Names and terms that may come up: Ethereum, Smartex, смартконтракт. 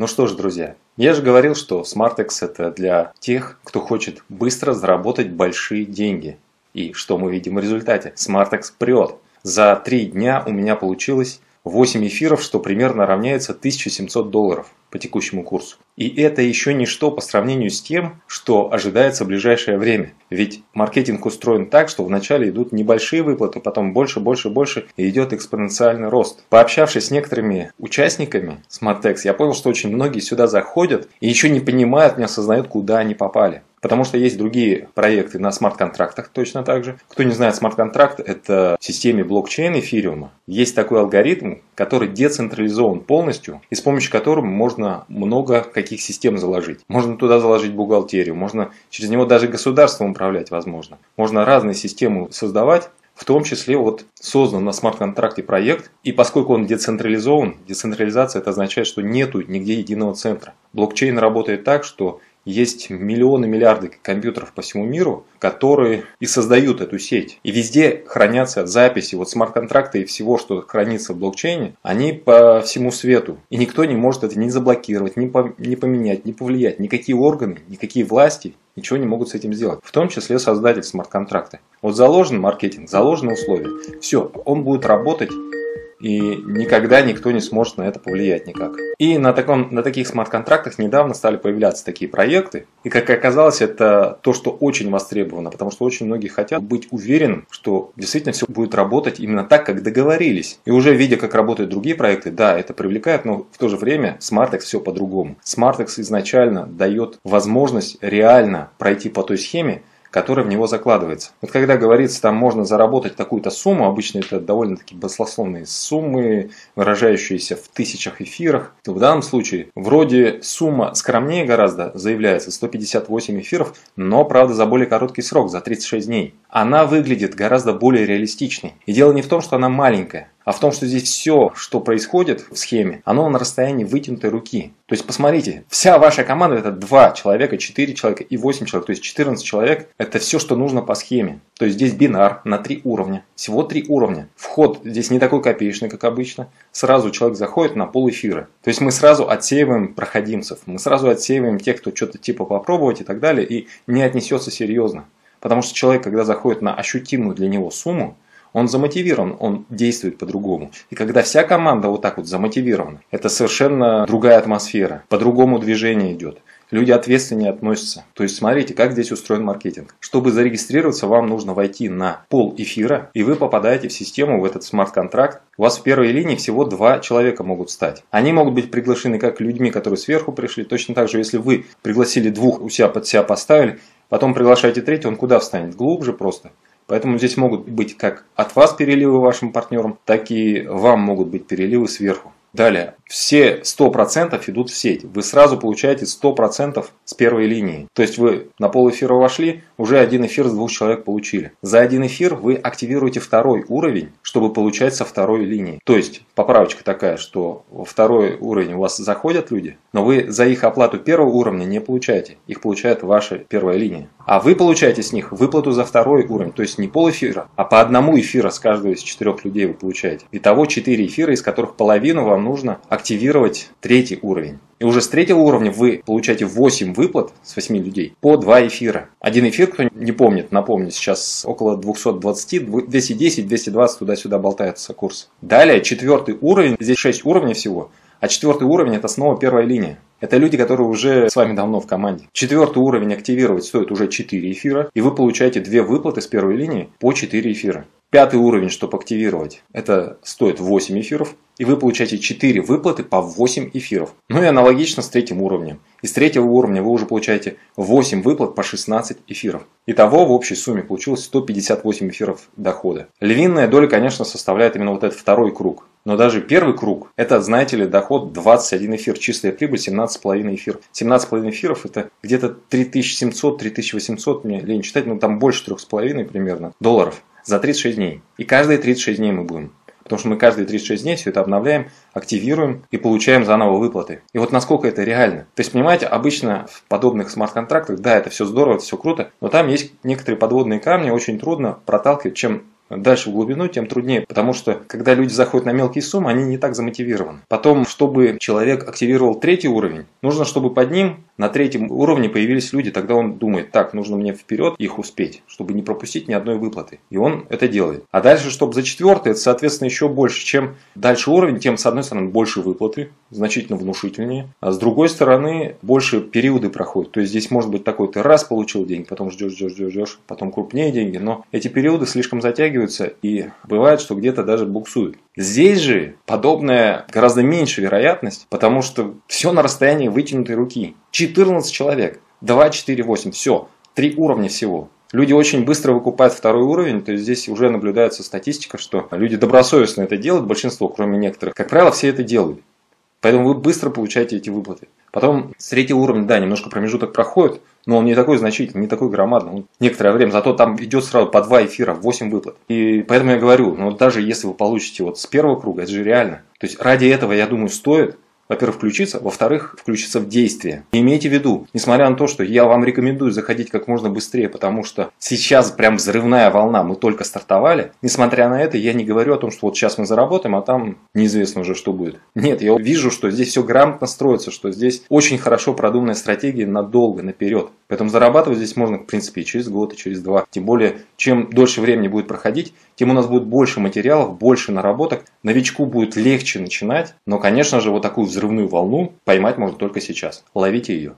Ну что ж, друзья, я же говорил, что Smartex это для тех, кто хочет быстро заработать большие деньги. И что мы видим в результате? Smartex прет. За 3 дня у меня получилось 8 эфиров, что примерно равняется $1700 по текущему курсу. И это еще ничто по сравнению с тем, что ожидается в ближайшее время. Ведь маркетинг устроен так, что вначале идут небольшие выплаты, потом больше, больше, больше, и идет экспоненциальный рост. Пообщавшись с некоторыми участниками Smartex, я понял, что очень многие сюда заходят и еще не понимают, не осознают, куда они попали. Потому что есть другие проекты на смарт-контрактах точно так же. Кто не знает, смарт-контракт – это в системе блокчейн эфириума. Есть такой алгоритм, который децентрализован полностью, и с помощью которого можно много каких систем заложить. Можно туда заложить бухгалтерию, можно через него даже государством управлять, возможно. Можно разные системы создавать. В том числе вот создан на смарт-контракте проект, и поскольку он децентрализован, децентрализация это означает, что нету нигде единого центра. Блокчейн работает так, что есть миллионы, миллиарды компьютеров по всему миру, которые и создают эту сеть. И везде хранятся записи, вот смарт-контракты и всего, что хранится в блокчейне, они по всему свету. И никто не может это ни заблокировать, ни поменять, ни повлиять. Никакие органы, никакие власти ничего не могут с этим сделать. В том числе создатель смарт-контракта. Вот заложен маркетинг, заложены условия. Все, он будет работать. И никогда никто не сможет на это повлиять никак. И на таких смарт-контрактах недавно стали появляться такие проекты. И как оказалось, это то, что очень востребовано. Потому что очень многие хотят быть уверенным, что действительно все будет работать именно так, как договорились. И уже видя, как работают другие проекты, да, это привлекает, но в то же время Smartex все по-другому. Smartex изначально дает возможность реально пройти по той схеме, который в него закладывается. Вот когда говорится, там можно заработать такую-то сумму, обычно это довольно-таки баслословные суммы, выражающиеся в тысячах эфирах. В данном случае вроде сумма скромнее гораздо заявляется, 158 эфиров, но правда за более короткий срок, за 36 дней. Она выглядит гораздо более реалистичной. И дело не в том, что она маленькая, а в том, что здесь все, что происходит в схеме, оно на расстоянии вытянутой руки. То есть, посмотрите, вся ваша команда это 2 человека, 4 человека и 8 человек. То есть, 14 человек это все, что нужно по схеме. То есть, здесь бинар на 3 уровня. Всего 3 уровня. Вход здесь не такой копеечный, как обычно. Сразу человек заходит на пол эфира. То есть, мы сразу отсеиваем проходимцев. Мы сразу отсеиваем тех, кто что-то типа попробовать и так далее. И не отнесется серьезно. Потому что человек, когда заходит на ощутимую для него сумму, он замотивирован, он действует по-другому. И когда вся команда вот так вот замотивирована, это совершенно другая атмосфера. По-другому движение идет. Люди ответственнее относятся. То есть смотрите, как здесь устроен маркетинг. Чтобы зарегистрироваться, вам нужно войти на пол эфира, и вы попадаете в систему, в этот смарт-контракт. У вас в первой линии всего 2 человека могут стать. Они могут быть приглашены как людьми, которые сверху пришли. Точно так же, если вы пригласили 2, у себя под себя поставили, потом приглашаете 3-й, он куда встанет? Глубже просто. Поэтому здесь могут быть как от вас переливы вашим партнерам, так и вам могут быть переливы сверху. Далее, все 100% идут в сеть. Вы сразу получаете 100% с первой линии. То есть вы на пол эфира вошли, уже 1 эфир с 2 человек получили. За 1 эфир вы активируете 2-й уровень, чтобы получать со 2-й линии. То есть поправочка такая, что 2-й уровень у вас заходят люди, но вы за их оплату 1-го уровня не получаете. Их получает ваша 1-я линия. А вы получаете с них выплату за 2-й уровень. То есть не пол эфира, а по 1 эфира с каждого из 4 людей вы получаете. Итого 4 эфира, из которых половину вам нужно активировать 3-й уровень. И уже с 3-го уровня вы получаете 8 выплат с 8 людей по 2 эфира. 1 эфир, кто не помнит, напомню, сейчас около 220, 210, 220 туда-сюда болтается курс. Далее 4-й уровень, здесь 6 уровней всего, а 4-й уровень это снова 1-я линия. Это люди, которые уже с вами давно в команде. 4-й уровень активировать стоит уже 4 эфира, и вы получаете 2 выплаты с 1-й линии по 4 эфира. 5-й уровень, чтобы активировать, это стоит 8 эфиров. И вы получаете 4 выплаты по 8 эфиров. Ну и аналогично с 3-м уровнем. И с 3-го уровня вы уже получаете 8 выплат по 16 эфиров. Итого в общей сумме получилось 158 эфиров дохода. Львиная доля, конечно, составляет именно вот этот 2-й круг. Но даже 1-й круг, это, знаете ли, доход 21 эфир, чистая прибыль 17,5 эфир. 17,5 эфиров это где-то 3700-3800, мне лень читать, но там больше 3,5 примерно долларов. За 36 дней. И каждые 36 дней мы будем. Потому что мы каждые 36 дней все это обновляем, активируем и получаем заново выплаты. И вот насколько это реально. То есть, понимаете, обычно в подобных смарт-контрактах, да, это все здорово, это все круто, но там есть некоторые подводные камни, очень трудно проталкивать, чем дальше в глубину, тем труднее, потому что, когда люди заходят на мелкие суммы, они не так замотивированы. Потом, чтобы человек активировал третий уровень, нужно, чтобы под ним на третьем уровне появились люди, тогда он думает, так, нужно мне вперед их успеть, чтобы не пропустить ни одной выплаты. И он это делает. А дальше, чтобы за четвертый, это, соответственно, еще больше. Чем дальше уровень, тем, с одной стороны, больше выплаты, значительно внушительнее, а с другой стороны, больше периоды проходят. То есть здесь может быть такой, ты раз получил деньги, потом ждешь, потом крупнее деньги, но эти периоды слишком затягиваются, и бывает, что где-то даже буксуют. Здесь же подобная гораздо меньше вероятность, потому что все на расстоянии вытянутой руки. 14 человек, 2, 4, 8, все, 3 уровня всего. Люди очень быстро выкупают второй уровень, то есть здесь уже наблюдается статистика, что люди добросовестно это делают, большинство, кроме некоторых, как правило, все это делают. Поэтому вы быстро получаете эти выплаты. Потом с третьего уровня, да, немножко промежуток проходит, но он не такой значительный, не такой громадный. Он некоторое время, зато там идет сразу по 2 эфира, 8 выплат. И поэтому я говорю, ну даже если вы получите вот с первого круга, это же реально. То есть ради этого, я думаю, стоит, во-первых, включиться, во-вторых, включиться в действие. И имейте в виду, несмотря на то, что я вам рекомендую заходить как можно быстрее, потому что сейчас прям взрывная волна, мы только стартовали. Несмотря на это, я не говорю о том, что вот сейчас мы заработаем, а там неизвестно уже, что будет. Нет, я вижу, что здесь все грамотно строится, что здесь очень хорошо продуманная стратегия надолго, наперед. Поэтому зарабатывать здесь можно, в принципе, и через год, и через два. Тем более, чем дольше времени будет проходить, тем у нас будет больше материалов, больше наработок. Новичку будет легче начинать, но, конечно же, вот такую взрывную волну поймать можно только сейчас. Ловите ее.